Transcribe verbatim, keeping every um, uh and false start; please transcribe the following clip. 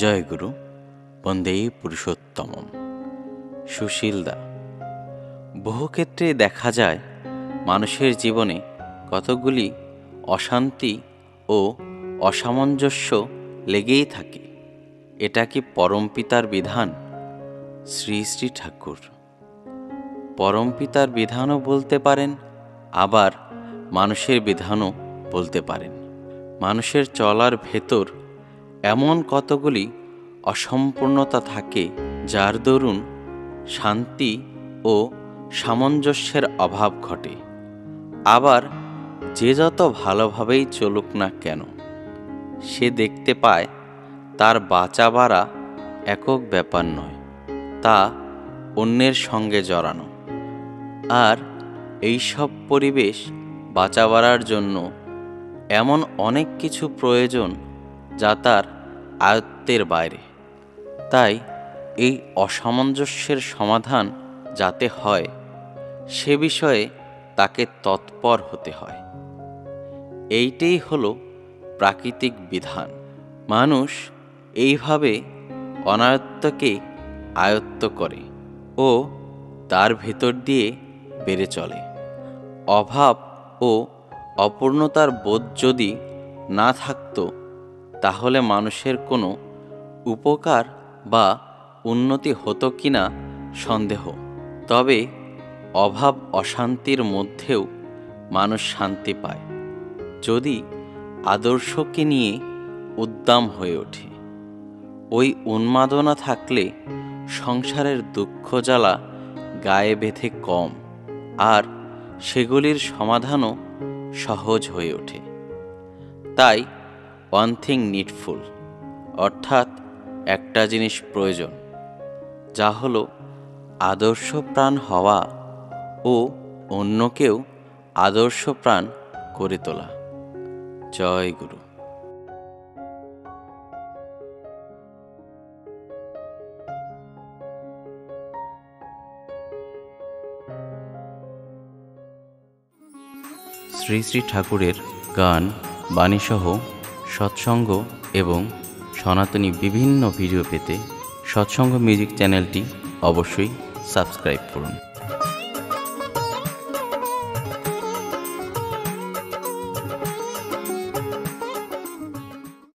জয় গুরু বন্দে পুরুষোত্তমম। সুশীলদা। বহু ক্ষেত্রে দেখা যায় মানুষের জীবনে কতগুলি অশান্তি ও অসামঞ্জস্য লেগেই থাকে। এটা কি পরমপিতার বিধান? শ্রীশ্রীঠাকুর। পরমপিতার বিধানও বলতে পারেন, আবার মানুষের বিধানও বলতে পারেন। মানুষের চলার ভেতর এমন কতগুলি অসম্পূর্ণতা থাকে যার দরুন শান্তি ও সামঞ্জস্যের অভাব ঘটে। আবার যে যত ভালোভাবেই চলুক না কেন, সে দেখতে পায় তার বাঁচা বাড়া একক ব্যাপার নয়, তা অন্যের সঙ্গে জড়ানো। আর এইসব পরিবেশ বাঁচা বাড়ার জন্য এমন অনেক কিছু প্রয়োজন যা তার আয়ত্তের বাইরে। তাই এই অসামঞ্জস্যের সমাধান যাতে হয় সে বিষয়ে তাকে তৎপর হতে হয়। এইটাই হলো প্রাকৃতিক বিধান। মানুষ এইভাবে অনায়ত্তকে আয়ত্ত করে ও তার ভেতর দিয়ে বেড়ে চলে। অভাব ও অপূর্ণতার বোধ যদি না থাকতো, তাহলে মানুষের কোনো উপকার বা উন্নতি হতো কিনা সন্দেহ। তবে অভাব অশান্তির মধ্যেও মানুষ শান্তি পায় যদি আদর্শকে নিয়ে উদ্দাম হয়ে ওঠে। ওই উন্মাদনা থাকলে সংসারের দুঃখ জ্বালা গায়ে বেঁধে কম, আর সেগুলির সমাধানও সহজ হয়ে ওঠে। তাই ওয়ান থিং নিডফুল, অর্থাৎ একটা জিনিস প্রয়োজন, যা হলো আদর্শপ্রাণ হওয়া ও অন্যকেও আদর্শপ্রাণ করে তোলা। জয় গুরু। শ্রী শ্রী ঠাকুরের গান, বাণীসহ সৎসঙ্গ এবং সনাতনী বিভিন্ন ভিডিও পেতে সৎসঙ্গ মিউজিক চ্যানেলটি অবশ্যই সাবস্ক্রাইব করুন।